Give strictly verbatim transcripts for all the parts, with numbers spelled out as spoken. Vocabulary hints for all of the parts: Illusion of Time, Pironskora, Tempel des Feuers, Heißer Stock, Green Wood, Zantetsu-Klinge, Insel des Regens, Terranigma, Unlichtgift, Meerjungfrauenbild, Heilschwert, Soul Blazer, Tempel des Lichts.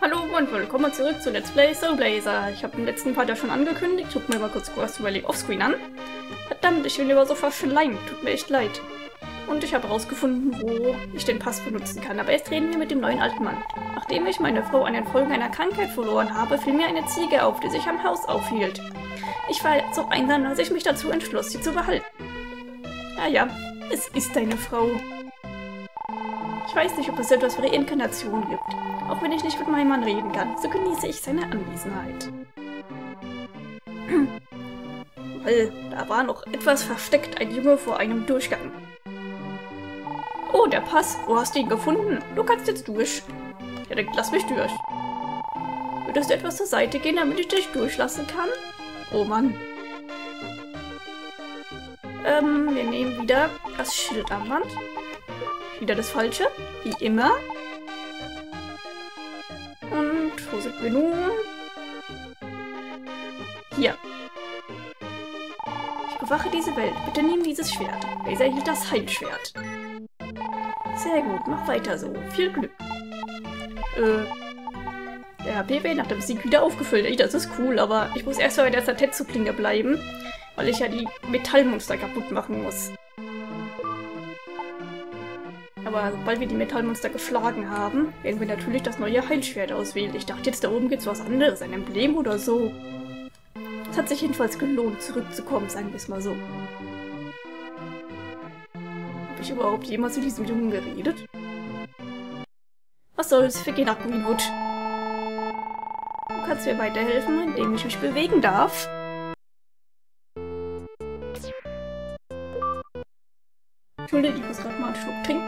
Hallo und willkommen zurück zu Let's Play Soul Blazer. Ich habe im letzten Part ja schon angekündigt, guck mir mal kurz was überlebt offscreen an. Verdammt, ich bin immer so verschleimt, tut mir echt leid. Und ich habe herausgefunden, wo ich den Pass benutzen kann, aber erst reden wir mit dem neuen alten Mann. Nachdem ich meine Frau an den Folgen einer Krankheit verloren habe, fiel mir eine Ziege auf, die sich am Haus aufhielt. Ich war so einsam, als ich mich dazu entschloss, sie zu behalten. Naja, es ist deine Frau. Ich weiß nicht, ob es etwas für die Inkarnation gibt. Auch wenn ich nicht mit meinem Mann reden kann, so genieße ich seine Anwesenheit. Weil, da war noch etwas versteckt, ein Junge vor einem Durchgang. Oh, der Pass. Wo hast du ihn gefunden? Du kannst jetzt durch. Ja, dann lass mich durch. Würdest du etwas zur Seite gehen, damit ich dich durchlassen kann? Oh Mann. Ähm, wir nehmen wieder das Schildarmband. Wieder das Falsche, wie immer. Und wo sind wir nun? Hier. Ich bewache diese Welt. Bitte nimm dieses Schwert. Blazer hielt das Heilschwert. Sehr gut, mach weiter so. Viel Glück. Äh, der H P wird nach dem Sieg wieder aufgefüllt. Ey, das ist cool, aber ich muss erst mal bei der Zantetsu-Klinge bleiben, weil ich ja die Metallmonster kaputt machen muss. Aber sobald wir die Metallmonster geschlagen haben, werden wir natürlich das neue Heilschwert auswählen. Ich dachte jetzt, da oben gibt's was anderes, ein Emblem oder so. Es hat sich jedenfalls gelohnt, zurückzukommen, sagen wir es mal so. Habe ich überhaupt jemals mit diesem Jungen geredet? Was soll's, wir gehen nach Green Wood. Du kannst mir weiterhelfen, indem ich mich bewegen darf. Entschuldigung, ich muss gerade mal einen Schluck trinken.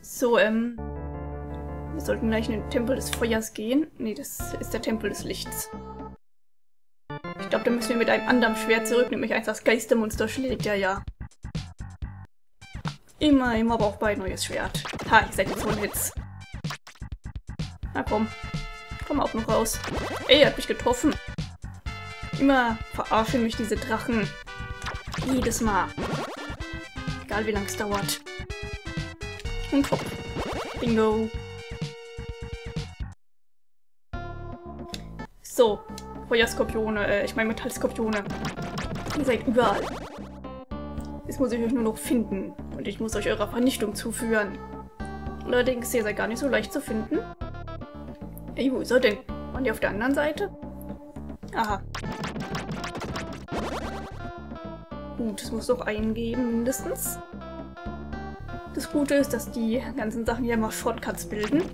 So, ähm, wir sollten gleich in den Tempel des Feuers gehen. Nee, das ist der Tempel des Lichts. Ich glaube, da müssen wir mit einem anderen Schwert zurück, nämlich eins, das Geistermonster schlägt. Ja, ja. Immer, immer braucht bei ein neues Schwert. Ha, ich seid jetzt so ein Witz. Na komm, komm auch noch raus. Ey, er hat mich getroffen. Immer verarschen mich diese Drachen. Jedes Mal. Egal, wie lang es dauert. Und hopp. Bingo. So. Feuerskorpione. Äh, ich meine Metallskorpione. Ihr seid überall. Jetzt muss ich euch nur noch finden. Und ich muss euch eurer Vernichtung zuführen. Allerdings, ihr seid gar nicht so leicht zu finden. Ey, wo ist er denn? Waren die auf der anderen Seite? Aha. Gut, es muss doch einen geben, mindestens. Das Gute ist, dass die ganzen Sachen hier immer Shortcuts bilden.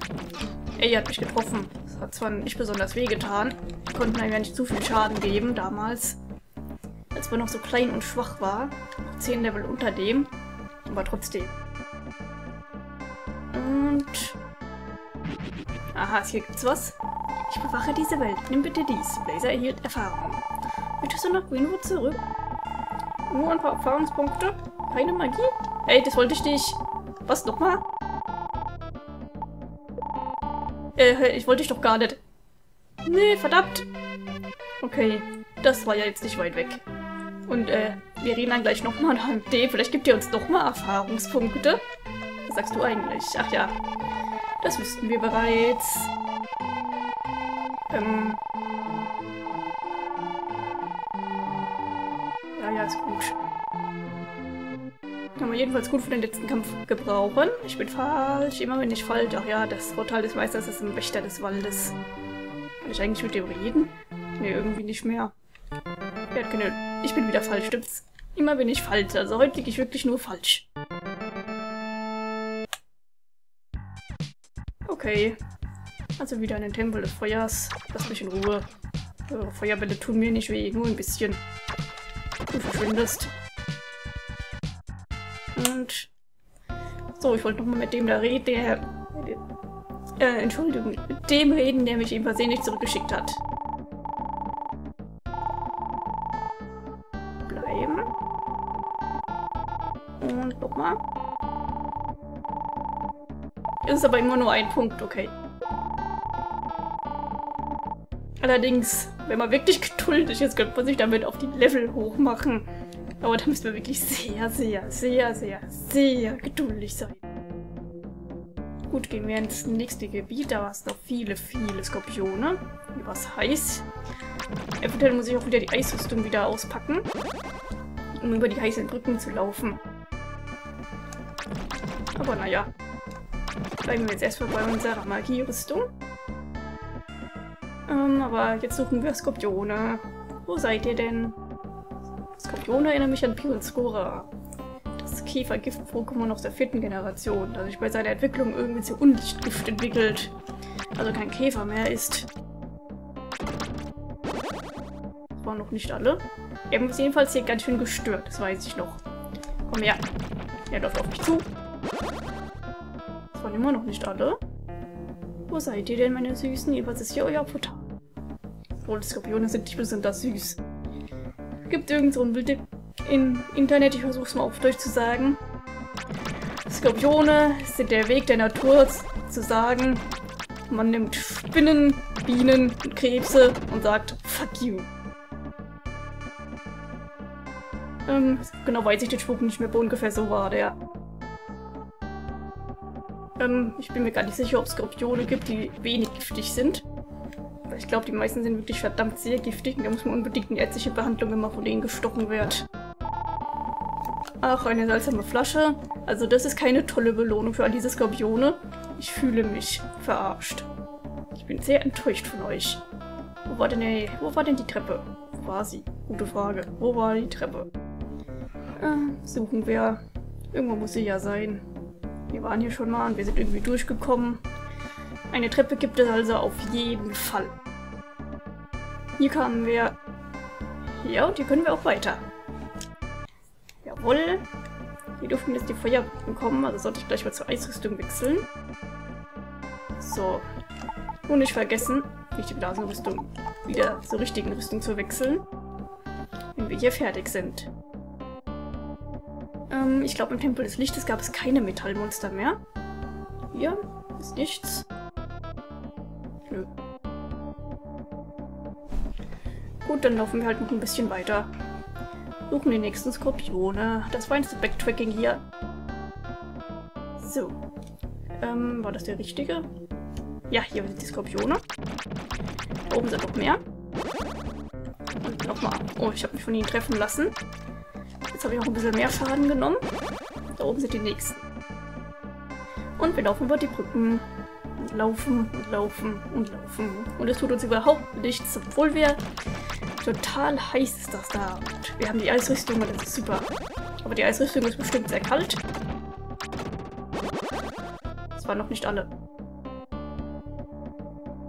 Ey, hat mich getroffen. Das hat zwar nicht besonders weh getan. Die konnten einem ja nicht zu viel Schaden geben damals. Als man noch so klein und schwach war. zehn Level unter dem. Aber trotzdem. Und... Aha, hier gibt's was. Ich bewache diese Welt. Nimm bitte dies. Blazer erhielt Erfahrung. Möchtest du nach Greenwood zurück? Nur ein paar Erfahrungspunkte? Keine Magie? Ey, das wollte ich nicht... Was, nochmal? Äh, ich wollte dich doch gar nicht. Nee, verdammt. Okay, das war ja jetzt nicht weit weg. Und, äh, wir reden dann gleich nochmal nach dem D. Vielleicht gibt ihr uns nochmal Erfahrungspunkte. Was sagst du eigentlich? Ach ja, das wüssten wir bereits. Ähm... Ja, ja, ist gut. Kann man jedenfalls gut für den letzten Kampf gebrauchen. Ich bin falsch, immer wenn ich falsch. Ach ja, das Vorteil des Meisters ist ein Wächter des Waldes. Kann ich eigentlich mit dem reden? Ne, irgendwie nicht mehr. Ja, genau. Ich bin wieder falsch, stimmt's? Immer bin ich falsch, also heute liege ich wirklich nur falsch. Okay. Also wieder in den Tempel des Feuers. Lass mich in Ruhe. Eure Feuerbälle tun mir nicht weh, nur ein bisschen. Du verschwindest. Und so, ich wollte nochmal mit dem da reden, der... Äh, Entschuldigung, mit dem reden, der mich eben versehentlich zurückgeschickt hat. Bleiben. Und nochmal. Ist aber immer nur ein Punkt, okay. Allerdings, wenn man wirklich geduldig ist, könnte man sich damit auf die Level hochmachen. Aber da müssen wir wirklich sehr, sehr, sehr, sehr, sehr geduldig sein. Gut, gehen wir ins nächste Gebiet. Da war es noch viele, viele Skorpione. Hier war es heiß. Eventuell muss ich auch wieder die Eisrüstung wieder auspacken, um über die heißen Brücken zu laufen. Aber naja. Bleiben wir jetzt erstmal bei unserer Magierüstung. Ähm, aber jetzt suchen wir Skorpione. Wo seid ihr denn? Skorpione erinnern mich an Pironskora. Das Käfergift-Pokémon aus der vierten Generation, das sich bei seiner Entwicklung irgendwie zu Unlichtgift entwickelt. Also kein Käfer mehr ist. Das waren noch nicht alle. Wir haben uns jedenfalls hier ganz schön gestört, das weiß ich noch. Komm her. Er läuft auf mich zu. Das waren immer noch nicht alle. Wo seid ihr denn, meine Süßen? Was ist hier euer Futter? Obwohl, Skorpione sind nicht besonders süß. Es gibt irgend so ein Bild im Internet, ich versuche es mal auf Deutsch zu sagen. Skorpione sind der Weg der Natur, zu sagen. Man nimmt Spinnen, Bienen und Krebse und sagt, fuck you. Ähm, genau weiß ich den Spruch nicht mehr, aber ungefähr so war der. Ähm, ich bin mir gar nicht sicher, ob es Skorpione gibt, die wenig giftig sind. Ich glaube, die meisten sind wirklich verdammt sehr giftig und da muss man unbedingt eine ärztliche Behandlung, wenn man von denen gestochen wird. Ach, eine seltsame Flasche. Also das ist keine tolle Belohnung für all diese Skorpione. Ich fühle mich verarscht. Ich bin sehr enttäuscht von euch. Wo war denn, ey, wo war denn die Treppe? Wo war sie? Gute Frage. Wo war die Treppe? Äh, suchen wir. Irgendwo muss sie ja sein. Wir waren hier schon mal und wir sind irgendwie durchgekommen. Eine Treppe gibt es also auf jeden Fall. Hier kamen wir. Ja, und hier können wir auch weiter. Jawohl. Hier durften jetzt die Feuerbrücken kommen, also sollte ich gleich mal zur Eisrüstung wechseln. So. Und nicht vergessen, nicht die Blasenrüstung wieder zur richtigen Rüstung zu wechseln, wenn wir hier fertig sind. Ähm, ich glaube im Tempel des Lichtes gab es keine Metallmonster mehr. Hier ist nichts. Nö. Gut, dann laufen wir halt noch ein bisschen weiter. Suchen die nächsten Skorpione. Das war jetzt Backtracking hier. So. Ähm, war das der richtige? Ja, hier sind die Skorpione. Da oben sind noch mehr. Und nochmal. Oh, ich habe mich von ihnen treffen lassen. Jetzt habe ich noch ein bisschen mehr Schaden genommen. Da oben sind die nächsten. Und wir laufen über die Brücken. Und laufen und laufen und laufen. Und es tut uns überhaupt nichts, obwohl wir... Total heiß ist das da. Und wir haben die Eisrüstung und das ist super. Aber die Eisrüstung ist bestimmt sehr kalt. Das waren noch nicht alle.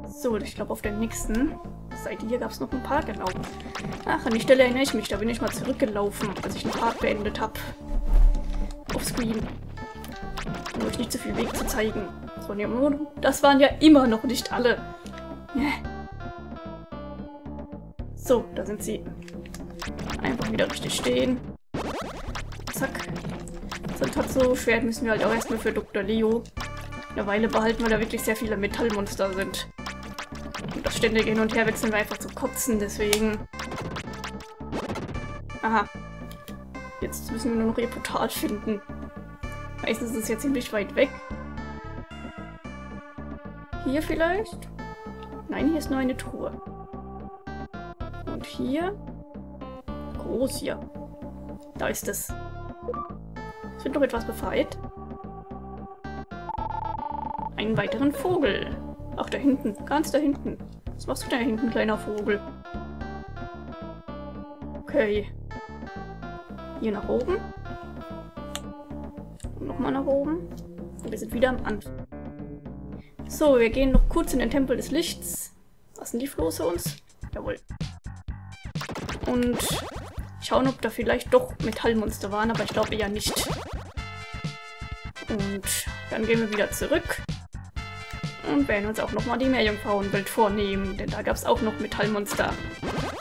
So, ich glaube auf der nächsten Seite hier gab es noch ein paar, genau. Ach, an die Stelle erinnere ich mich, da bin ich mal zurückgelaufen, als ich einen Part beendet habe. Offscreen. Um euch nicht zu viel Weg zu zeigen. Das waren ja immer noch nicht alle. So, da sind sie. Einfach wieder richtig stehen. Zack. Zantetsu-Schwert müssen wir halt auch erstmal für Doktor Leo eine Weile behalten, weil da wirklich sehr viele Metallmonster sind. Und das ständige Hin- und Herwechseln war einfach zu kotzen, deswegen... Aha. Jetzt müssen wir nur noch ihr Portal finden. Meistens ist es jetzt ziemlich weit weg. Hier vielleicht? Nein, hier ist nur eine Truhe. Und hier? Groß hier. Da ist es. Es wird noch etwas befreit. Einen weiteren Vogel. Ach, da hinten. Ganz da hinten. Was machst du da hinten, kleiner Vogel? Okay. Hier nach oben. Und nochmal nach oben. Und wir sind wieder am Anfang. So, wir gehen noch kurz in den Tempel des Lichts. Lassen die Floße uns? Jawohl. Und schauen, ob da vielleicht doch Metallmonster waren, aber ich glaube ja nicht. Und dann gehen wir wieder zurück und werden uns auch nochmal die Meerjungfrauenbild vornehmen, denn da gab es auch noch Metallmonster,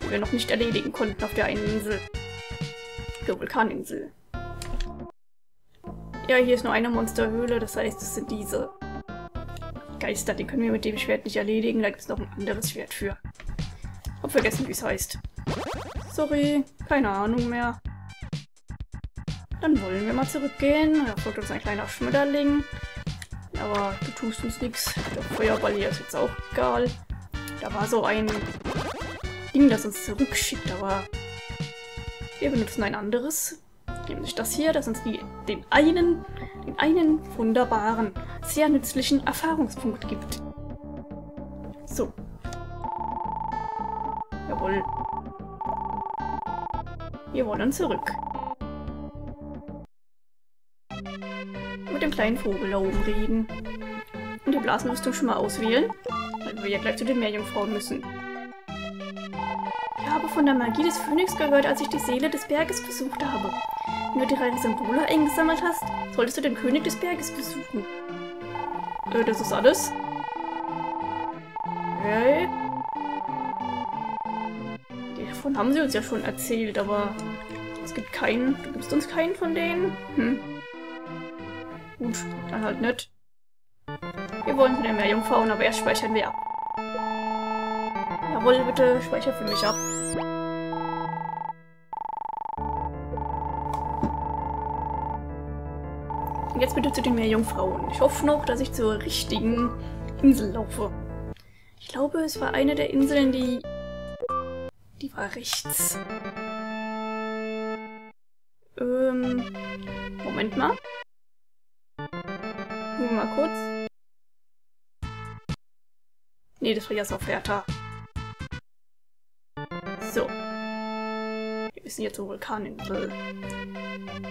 die wir noch nicht erledigen konnten auf der einen Insel. Der Vulkaninsel. Ja, hier ist nur eine Monsterhöhle, das heißt, es sind diese Geister, die können wir mit dem Schwert nicht erledigen, da gibt es noch ein anderes Schwert für. Hab vergessen, wie es heißt. Sorry, keine Ahnung mehr. Dann wollen wir mal zurückgehen. Da folgt uns ein kleiner Schmetterling. Aber du tust uns nichts. Der Feuerball hier ist jetzt auch egal. Da war so ein Ding, das uns zurückschickt, aber wir benutzen ein anderes. Nämlich das hier, das uns die, den einen, den einen wunderbaren, sehr nützlichen Erfahrungspunkt gibt. So. Jawohl. Wir wollen zurück. Mit dem kleinen Vogel da oben reden. Und die Blasenrüstung schon mal auswählen, weil wir ja gleich zu den Meerjungfrauen müssen. Ich habe von der Magie des Phönix gehört, als ich die Seele des Berges besucht habe. Wenn du die drei Symbole eingesammelt hast, solltest du den König des Berges besuchen. Äh, das ist alles. Okay. Davon haben sie uns ja schon erzählt, aber es gibt keinen. Du gibst uns keinen von denen? Hm. Gut, dann halt nicht. Wir wollen von den Meerjungfrauen, aber erst speichern wir ab. Jawohl, bitte, speicher für mich ab. Und jetzt bitte zu den Meerjungfrauen. Ich hoffe noch, dass ich zur richtigen Insel laufe. Ich glaube, es war eine der Inseln, die... Die war rechts. Ähm... Moment mal. Gucken wir mal kurz. Nee, das war ja Sauferta. So. Wir sind jetzt zur Vulkaninsel.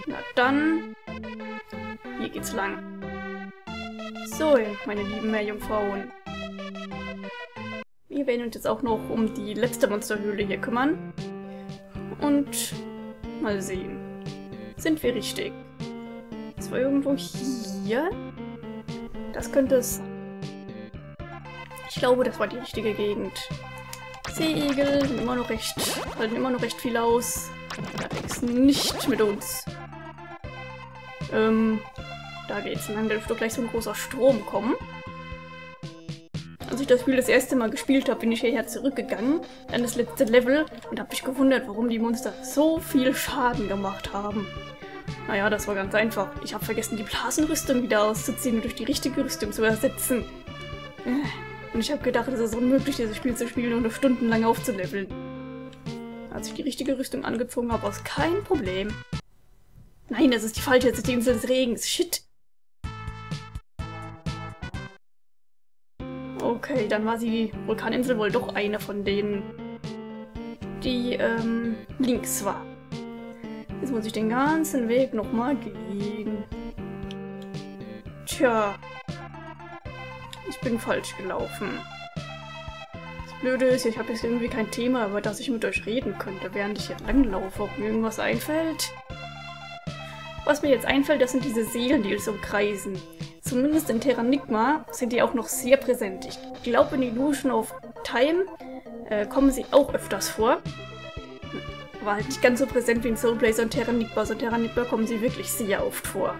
Na dann... Hier geht's lang. So, meine lieben Meerjungfrauen. Wir werden uns jetzt auch noch um die letzte Monsterhöhle hier kümmern. Und mal sehen. Sind wir richtig? Das war irgendwo hier. Das könnte es... Ich glaube, das war die richtige Gegend. Seeigel sind immer noch recht, halten immer noch recht viel aus. Allerdings nicht mit uns. Ähm, da geht's lang. Da dürfte gleich so ein großer Strom kommen. Als ich das Spiel das erste Mal gespielt habe, bin ich hierher zurückgegangen, dann das letzte Level und habe mich gewundert, warum die Monster so viel Schaden gemacht haben. Naja, das war ganz einfach. Ich habe vergessen, die Blasenrüstung wieder auszuziehen und durch die richtige Rüstung zu ersetzen. Und ich habe gedacht, es ist unmöglich, dieses Spiel zu spielen und stundenlang aufzuleveln. Als ich die richtige Rüstung angezogen habe, war es kein Problem. Nein, das ist die falsche, das ist die Insel des Regens. Shit! Okay, dann war die Vulkaninsel wohl doch eine von denen, die ähm, links war. Jetzt muss ich den ganzen Weg nochmal gehen. Tja, ich bin falsch gelaufen. Das Blöde ist, ich habe jetzt irgendwie kein Thema, über das ich mit euch reden könnte, während ich hier langlaufe, ob mir irgendwas einfällt. Was mir jetzt einfällt, das sind diese Seelen, die uns umkreisen. Zumindest in Terranigma sind die auch noch sehr präsent. Ich glaube, in Illusion of Time äh, kommen sie auch öfters vor. War halt nicht ganz so präsent wie in Soul Blazer und Terranigma. So in Terranigma kommen sie wirklich sehr oft vor.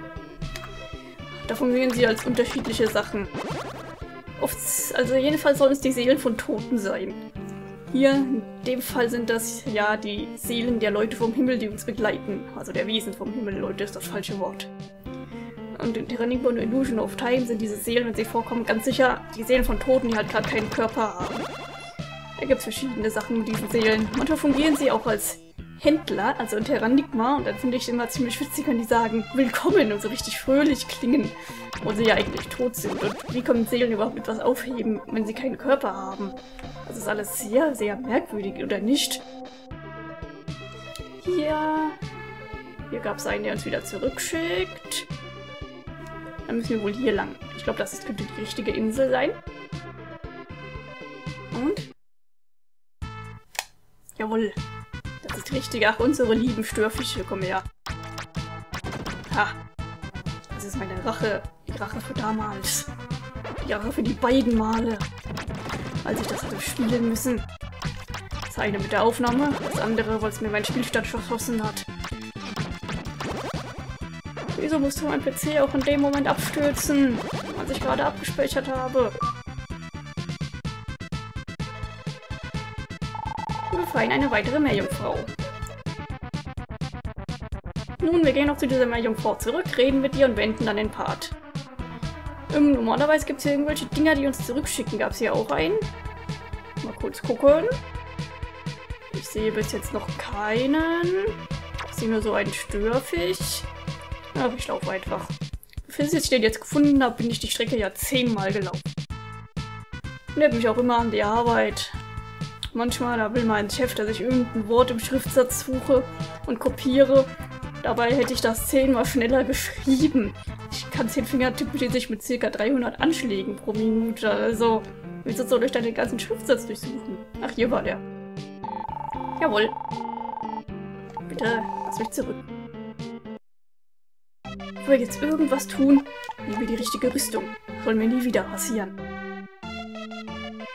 Da funktionieren sie als unterschiedliche Sachen. Oft, also jedenfalls sollen es die Seelen von Toten sein. Hier, in dem Fall sind das ja die Seelen der Leute vom Himmel, die uns begleiten. Also der Wesen vom Himmel, Leute, ist das falsche Wort. Und in Terranigma und Illusion of Time sind diese Seelen, wenn sie vorkommen, ganz sicher die Seelen von Toten, die halt gerade keinen Körper haben. Da gibt es verschiedene Sachen mit diesen Seelen. Manchmal fungieren sie auch als Händler, also in Terranigma, und dann finde ich immer ziemlich witzig, wenn die sagen, willkommen, und so richtig fröhlich klingen, obwohl sie ja eigentlich tot sind. Und wie können Seelen überhaupt etwas aufheben, wenn sie keinen Körper haben? Das ist alles sehr, sehr merkwürdig, oder nicht? Hier... Hier gab es einen, der uns wieder zurückschickt. Dann müssen wir wohl hier lang. Ich glaube, das könnte die richtige Insel sein. Und? Jawohl. Das ist richtig. Ach, unsere lieben Störfische, komm her. Ha. Das ist meine Rache. Die Rache für damals. Die Rache für die beiden Male. Als ich das hatte spielen müssen. Das eine mit der Aufnahme, das andere, weil es mir meinen Spielstand verschossen hat. Wieso musste mein P C auch in dem Moment abstürzen, als ich gerade abgespeichert habe? Wir befreien eine weitere Meerjungfrau. Nun, wir gehen noch zu dieser Meerjungfrau zurück, reden mit ihr und wenden dann den Part. Ähm, normalerweise gibt es hier irgendwelche Dinger, die uns zurückschicken. Gab es hier auch einen? Mal kurz gucken. Ich sehe bis jetzt noch keinen. Ich sehe nur so einen Störfisch. Aber ich laufe einfach. Bis jetzt steht jetzt gefunden, da bin ich die Strecke ja zehnmal gelaufen. Nehmt mich auch immer an die Arbeit. Manchmal, da will mein Chef, dass ich irgendein Wort im Schriftsatz suche und kopiere. Dabei hätte ich das zehnmal schneller geschrieben. Ich kann zehn Finger tippen, sich mit ca. dreihundert Anschlägen pro Minute. Also, willst du so durch deinen ganzen Schriftsatz durchsuchen? Ach, hier war der. Jawohl. Bitte, lass mich zurück. Ich will jetzt irgendwas tun, wie wir die richtige Rüstung. Soll mir nie wieder passieren.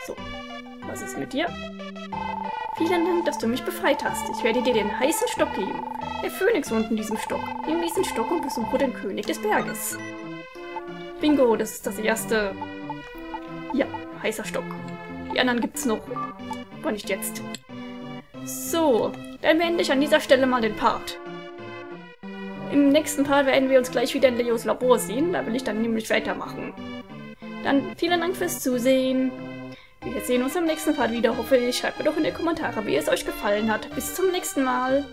So, was ist mit dir? Vielen Dank, dass du mich befreit hast. Ich werde dir den heißen Stock geben. Der Phönix wohnt in diesem Stock. Nimm diesen Stock und besuche den König des Berges. Bingo, das ist das erste... Ja, heißer Stock. Die anderen gibt's noch. Aber nicht jetzt. So, dann beende ich an dieser Stelle mal den Part. Im nächsten Part werden wir uns gleich wieder in Leos Labor sehen. Da will ich dann nämlich weitermachen. Dann vielen Dank fürs Zusehen. Wir sehen uns im nächsten Part wieder, hoffe ich. Schreibt mir doch in die Kommentare, wie es euch gefallen hat. Bis zum nächsten Mal.